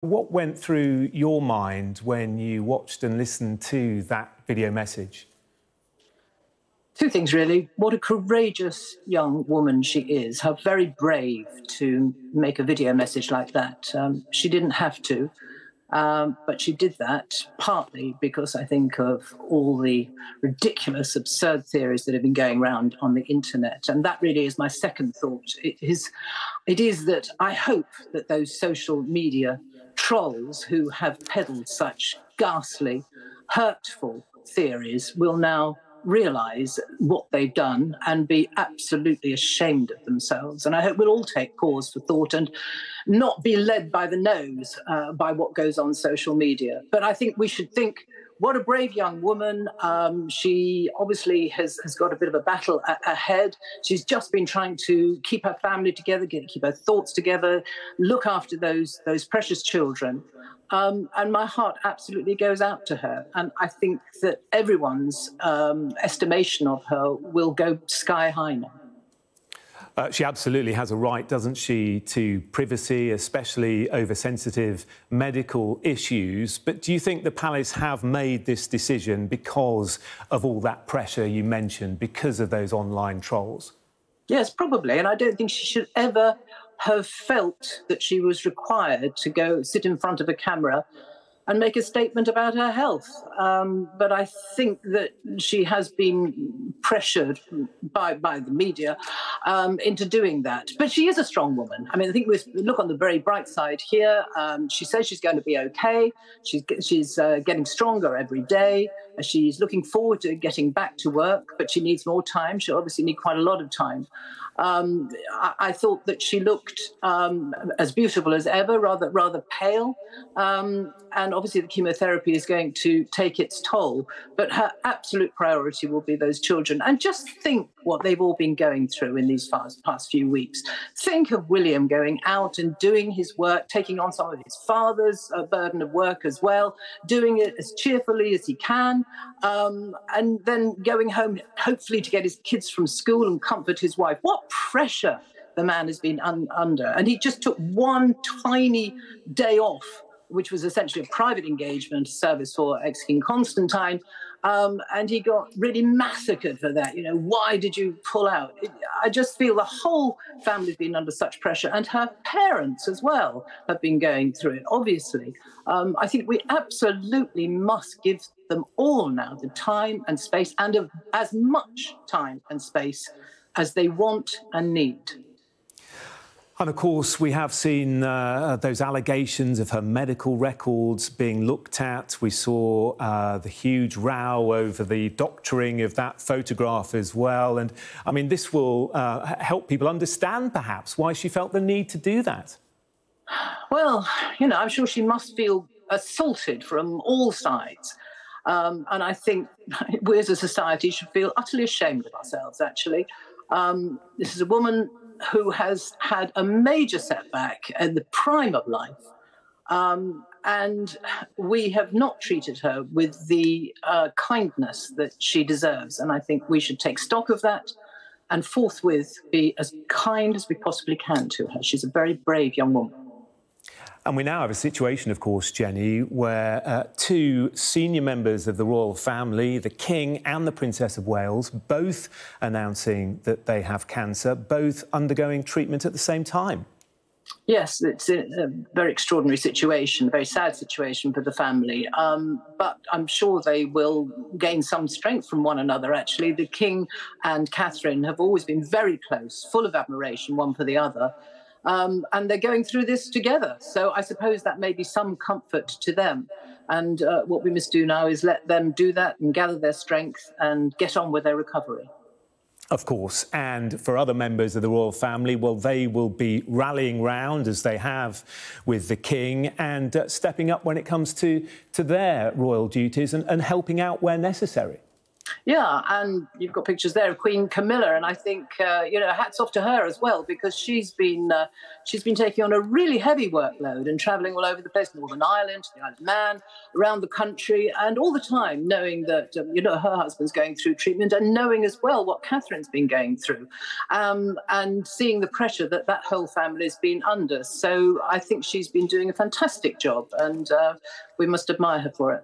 What went through your mind when you watched and listened to that video message? Two things, really. What a courageous young woman she is. How very brave to make a video message like that. She didn't have to, but she did that partly because I think of all the ridiculous, absurd theories that have been going around on the internet. And that really is my second thought. It is that I hope that those social media trolls who have peddled such ghastly, hurtful theories will now realise what they've done and be absolutely ashamed of themselves. And I hope we'll all take pause for thought and not be led by the nose by what goes on social media. But I think we should think, what a brave young woman. She obviously has got a bit of a battle ahead. She's just been trying to keep her family together, keep her thoughts together, look after those precious children. And my heart absolutely goes out to her. And I think that everyone's estimation of her will go sky high now. She absolutely has a right, doesn't she, to privacy, especially over sensitive medical issues. But do you think the Palace have made this decision because of all that pressure you mentioned, because of those online trolls? Yes, probably. And I don't think she should ever have felt that she was required to go sit in front of a camera and make a statement about her health. But I think that she has been pressured by the media into doing that. But she is a strong woman. I mean, I think we look on the very bright side here. She says she's going to be OK. She's getting stronger every day. She's looking forward to getting back to work, but she needs more time. She'll obviously need quite a lot of time. I thought that she looked as beautiful as ever, rather pale. And obviously the chemotherapy is going to take its toll, but her absolute priority will be those children. And just think what they've all been going through in these past few weeks. Think of William going out and doing his work, taking on some of his father's burden of work as well, doing it as cheerfully as he can, and then going home, hopefully to get his kids from school and comfort his wife. What pressure the man has been under. And he just took one tiny day off, which was essentially a private engagement service for ex-King Constantine, and he got really massacred for that. You know, why did you pull out? I just feel the whole family's been under such pressure, and her parents as well have been going through it, obviously. I think we absolutely must give them all now the time and space, and as much time and space as they want and need. And, of course, we have seen those allegations of her medical records being looked at. We saw the huge row over the doctoring of that photograph as well. And, I mean, this will help people understand, perhaps, why she felt the need to do that. Well, you know, I'm sure she must feel assaulted from all sides. And I think we as a society should feel utterly ashamed of ourselves, actually. This is a woman who has had a major setback in the prime of life, and we have not treated her with the kindness that she deserves. And I think we should take stock of that and forthwith be as kind as we possibly can to her. She's a very brave young woman. And we now have a situation, of course, Jenny, where two senior members of the royal family, the King and the Princess of Wales, both announcing that they have cancer, both undergoing treatment at the same time. Yes, it's a very extraordinary situation, a very sad situation for the family. But I'm sure they will gain some strength from one another, actually. The King and Catherine have always been very close, full of admiration, one for the other. And they're going through this together. So I suppose that may be some comfort to them. And what we must do now is let them do that and gather their strength and get on with their recovery. Of course. And for other members of the royal family, well, they will be rallying round, as they have with the King, and stepping up when it comes to their royal duties and helping out where necessary. Yeah, and you've got pictures there of Queen Camilla, and I think hats off to her as well, because she's been taking on a really heavy workload and travelling all over the place, Northern Ireland, to the Isle of Man, around the country, and all the time knowing that her husband's going through treatment, and knowing as well what Catherine's been going through, and seeing the pressure that whole family's been under. So I think she's been doing a fantastic job, and we must admire her for it.